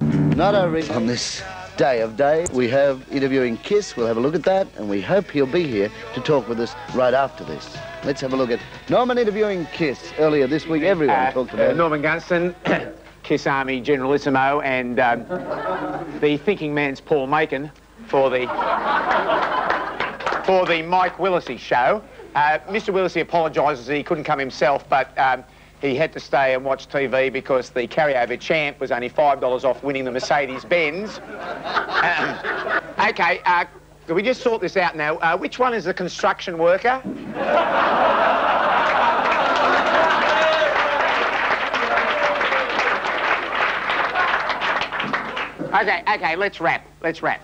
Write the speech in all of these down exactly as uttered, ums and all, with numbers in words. Not a on this day of day, we have interviewing Kiss. We'll have a look at that, and we hope he'll be here to talk with us right after this. Let's have a look at Norman interviewing Kiss earlier this week. Everyone uh, talked about uh, Norman Gunston, Kiss Army Generalissimo, and um, the thinking man's Paul Macon for the for the Mike Willesee show. Uh, Mister Willesee apologises he couldn't come himself, but um, he had to stay and watch T V because the carryover champ was only five dollars off winning the Mercedes-Benz. Um, OK, uh, can we just sort this out now? Uh, which one is the construction worker? OK, OK, let's wrap. Let's wrap.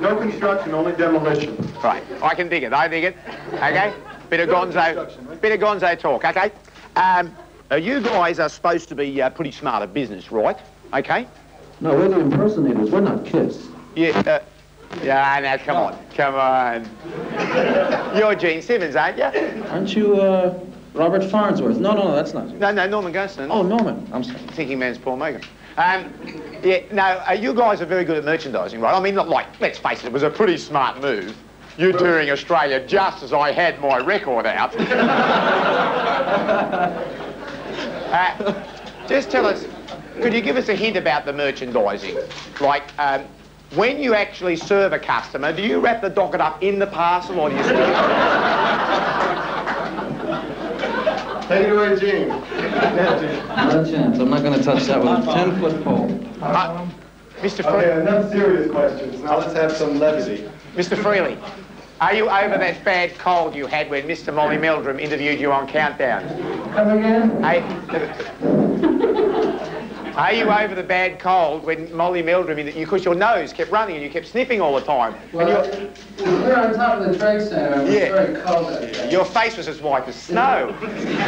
No construction, only demolition. Right, I can dig it, I dig it. OK? Bit of gonzo, bit of gonzo talk, okay? Um, uh, you guys are supposed to be uh, pretty smart at business, right? Okay? No, we're the impersonators. We're not Kiss. Yeah, uh, yeah, now, come oh. on, come on. You're Gene Simmons, aren't you? Aren't you, uh, Robert Farnsworth? No, no, no, that's not you. No, no, Norman Gunston. Oh, Norman, I'm sorry. Thinking man's Paul Macon. Um, yeah, no, uh, you guys are very good at merchandising, right? I mean, not like, let's face it, it was a pretty smart move. You touring Australia just as I had my record out. uh, just tell us, could you give us a hint about the merchandising? Like, um, when you actually serve a customer, do you wrap the docket up in the parcel or do you still? Take it away, Gene. No chance. I'm not going to touch that with a ten-foot pole. Uh, Mister Frehley. Okay, enough serious questions. Now let's have some levity. Mister Frehley, are you over that bad cold you had when Mister Molly Meldrum interviewed you on Countdown? Come again? Are, are you over the bad cold when Molly Meldrum, because your nose kept running and you kept sniffing all the time? Well, and we're on top of the trade centre. It was yeah. very cold out here. Your face was as white as snow. Is, it, is, it,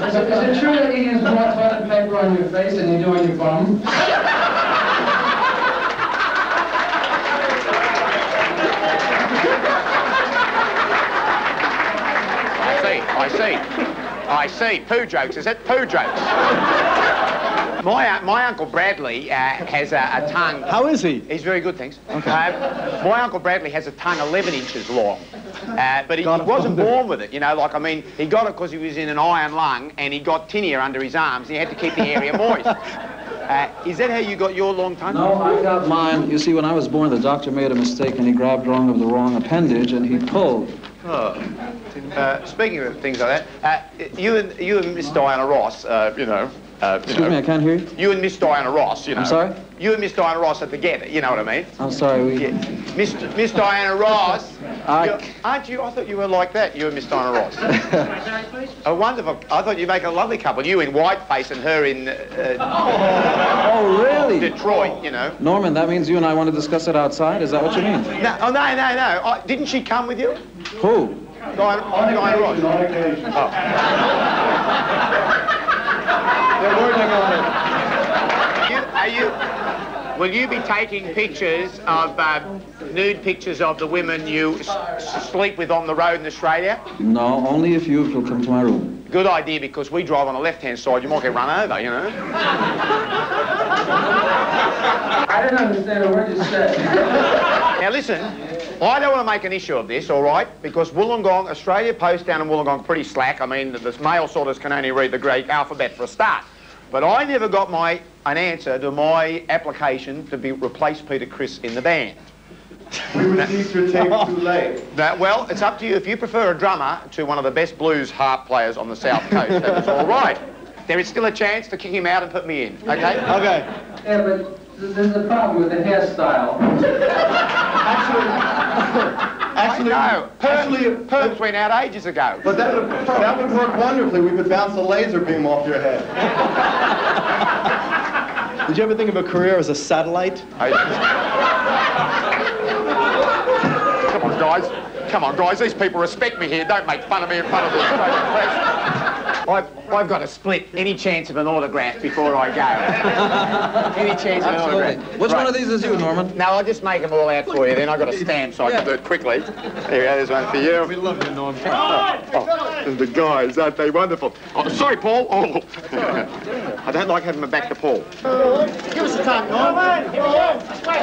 is it true that you use more toilet paper on your face than you do on your bum? I see. I see. Poo jokes. Is it poo jokes? my, uh, my Uncle Bradley uh, has a, a tongue... How is he? He's very good, thanks. Okay. Uh, my Uncle Bradley has a tongue eleven inches long, uh, but he, he wasn't born with it, you know, like, I mean, he got it because he was in an iron lung and he got tinea under his arms and he had to keep the area moist. Uh, is that how you got your long tongue? No, I got mine. You see, when I was born, the doctor made a mistake and he grabbed wrong of the wrong appendage and he pulled. Oh. Uh, speaking of things like that, uh, you and you and Miss Diana Ross, uh, you know. Uh, Excuse you know, me, I can't hear you. You and Miss Diana Ross, you know. I'm sorry. You and Miss Diana Ross are together. You know what I mean? I'm sorry. We... Yeah. Miss Miss Diana Ross. I... Aren't you? I thought you were like that. You and Miss Diana Ross. Oh, wonderful. I thought you'd make a lovely couple. You in whiteface and her in. Uh, oh. oh, really? Detroit, you know. Norman, that means you and I want to discuss it outside. Is that what you mean? No, oh, no, no, no. I, didn't she come with you? Who? Diana, on Diana Ross. On occasion. Oh. They're working on it. You, are you, will you be taking pictures of, uh, nude pictures of the women you s sleep with on the road in Australia? No, only if you will come to my room. Good idea, because we drive on the left-hand side. You might get run over, you know. I don't understand a word you said. Now, listen. I don't want to make an issue of this, all right? Because Wollongong, Australia Post down in Wollongong, pretty slack. I mean, the, the mail sorters can only read the Greek alphabet for a start. But I never got my an answer to my application to be replace Peter Criss in the band. We received your tape too late. That, well, it's up to you. If you prefer a drummer to one of the best blues harp players on the South Coast, that's all right. There is still a chance to kick him out and put me in, OK? OK. Yeah, but there's a problem with the hairstyle. Actually... Actually, no. Perms went out ages ago. But that would, that would work wonderfully. We could bounce a laser beam off your head. Did you ever think of a career as a satellite? I... Come on, guys. Come on, guys. These people respect me here. Don't make fun of me in front of the Australian press. I've, I've got to split any chance of an autograph before I go. Any chance of an autograph. Which right. one of these is you, Norman? No, I'll just make them all out for you then. I've got a stamp so I yeah. can do it quickly. Here we go, there's one for you. We love you, Norman. Oh, oh, the guys, aren't they wonderful? Oh, sorry, Paul. Oh. I don't like having my back to Paul. Uh, give us a time, Norman. Here we go. Straight.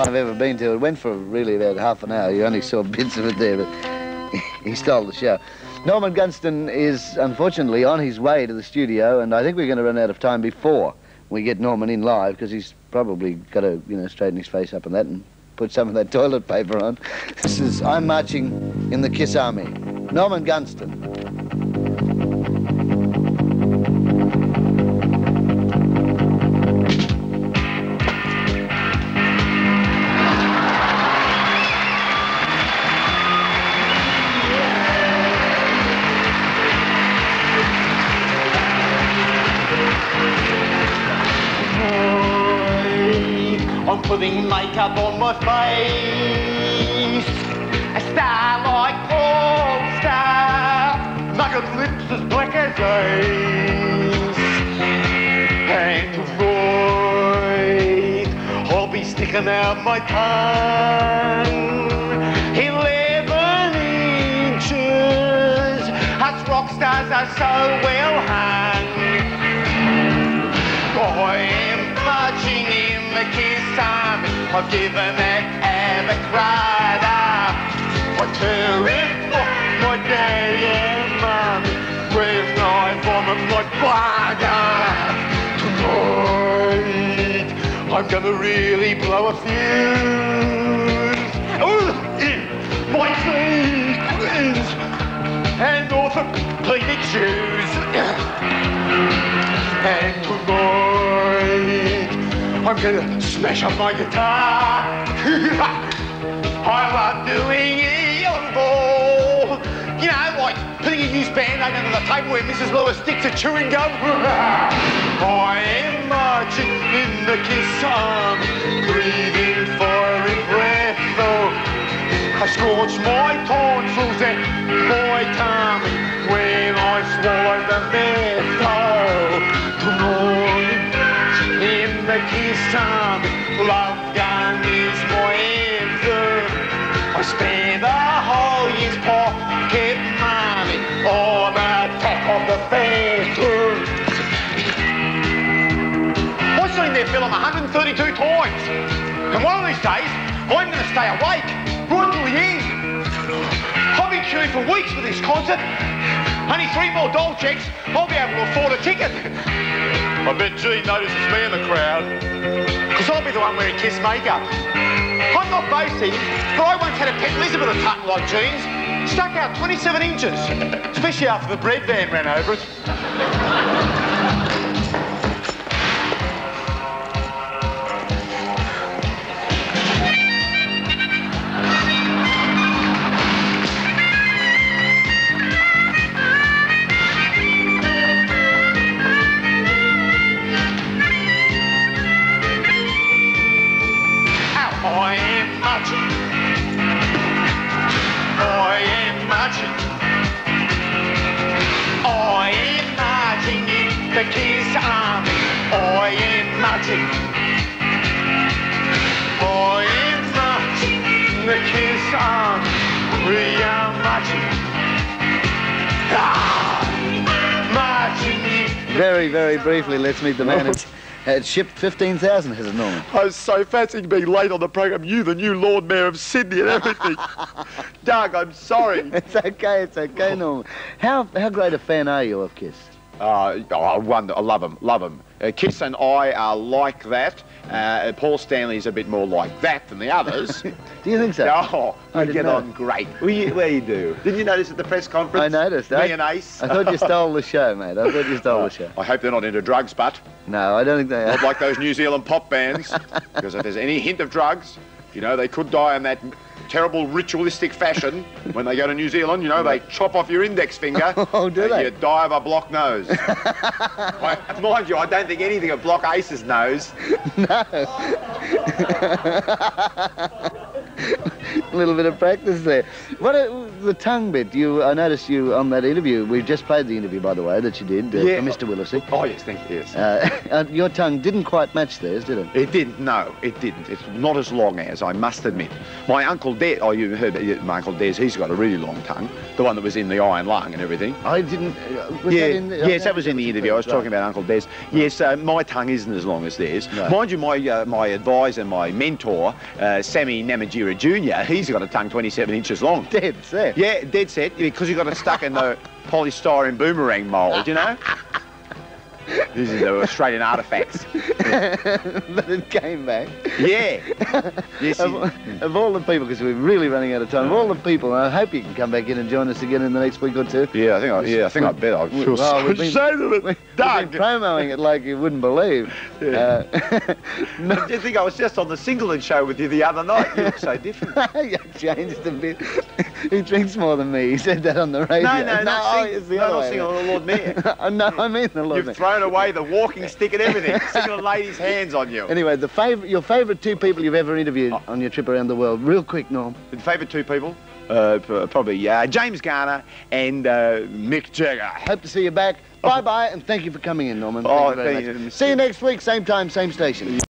I've ever been to. It went for really about half an hour. You only saw bits of it there, but he stole the show. Norman Gunston is unfortunately on his way to the studio, and I think we're going to run out of time before we get Norman in live, because he's probably got to, you know, straighten his face up and that and put some of that toilet paper on. This is I'm Marching in the Kiss Army. Norman Gunston. Putting makeup on my face, a star like Paul Star, Nugget's lips as black as ice. And Roy, I'll be sticking out my tongue. Eleven inches, us rock stars are so well hung. I am marching in the Kiss Army, I've given that ever cried up. I tear it for my daddy and mummy, where's my vomit like water. Tonight, I'm gonna really blow a fuse. Ooh, in my sequins and orthopedic shoes. And tonight, I'm gonna smash up my guitar. I love doing evil. You know, like putting a used band aid under the table where Missus Lewis sticks a chewing gum. I am marching in the Kiss Army, breathing fiery breath though. I scorch my tonsils and my tummy when I swallow the method. In the Kiss Army, love gun is my answer. I spend the whole year's pocket money on the top of the phantom. I've seen their film one hundred thirty-two times, and one of these days I'm going to stay awake right till the end. I've been queuing for weeks for this concert. Only three more doll checks, I'll be able to afford a ticket. I bet Gene notices me in the crowd, because I'll be the one wearing Kiss makeup. I'm not boasting, but I once had a pet lizard with a tuck like Gene's, stuck out twenty-seven inches, especially after the bread van ran over it. Very, very briefly, let's meet the man who had shipped fifteen thousand, has it, Norman? I was so fancying being late on the program. You, the new Lord Mayor of Sydney and everything. Doug, I'm sorry. It's okay, it's okay, Norman. How, how great a fan are you of Kiss? Uh, oh, I wonder, I love them, love them. Uh, Kiss and I are like that. Uh, Paul Stanley's a bit more like that than the others. Do you think so? Oh, I we get know. on great. Well you, well, you do. Didn't you notice at the press conference? I noticed. Me I, and Ace. I thought you stole the show, mate. I thought you stole uh, the show. I hope they're not into drugs, but... No, I don't think they are. Not like those New Zealand pop bands, because if there's any hint of drugs, you know, they could die in that terrible ritualistic fashion. When they go to New Zealand, you know, they chop off your index finger. Oh, do and they? You die of a block nose. I, mind you, I don't think anything of Block Ace's nose. No. little bit of practice there. What a, the tongue bit? You, I noticed you on that interview. We just played the interview, by the way, that you did uh, yeah. for Mister Willesee. Oh yes, thank you. Yes. Uh, your tongue didn't quite match theirs, did it? It didn't. No, it didn't. It's not as long as I must admit. My uncle Des. Oh, you heard about my uncle Des? He's got a really long tongue. The one that was in the Iron Lung and everything. I didn't. Uh, was yeah. That in the, yes, that was in the interview. I was right. talking about Uncle Des. Yes, uh, my tongue isn't as long as theirs. No. Mind you, my uh, my advisor, my mentor, uh, Sammy Namatjira Junior, he's got a tongue twenty-seven inches long. Dead set. Yeah, dead set, because he got it stuck in the polystyrene boomerang mould, you know? This is the Australian artefacts. But it came back. Yeah. Yes, of, of all the people, because we're really running out of time, of all the people, and I hope you can come back in and join us again in the next week or two. Yeah, I think I, yeah, I, think I bet. I feel well, so ashamed of it. We've been promoting it like you wouldn't believe. Yeah. Uh, no. Did you think I was just on the Singleton show with you the other night? You look so different. You changed a bit. He drinks more than me. He said that on the radio. No, no, no. No, sing, it's the no, not sing on the Lord Mayor. No, I mean the Lord Mayor. You've thrown away the walking stick and everything. Single lady's hands on you. Anyway, the fav your favourite two people you've ever interviewed oh. on your trip around the world. Real quick, Norm. The favourite two people? Uh, probably uh, James Garner and uh, Mick Jagger. Hope to see you back. Bye-bye, oh. and thank you for coming in, Norman. Thank oh, you thank you. See you next week, same time, same station.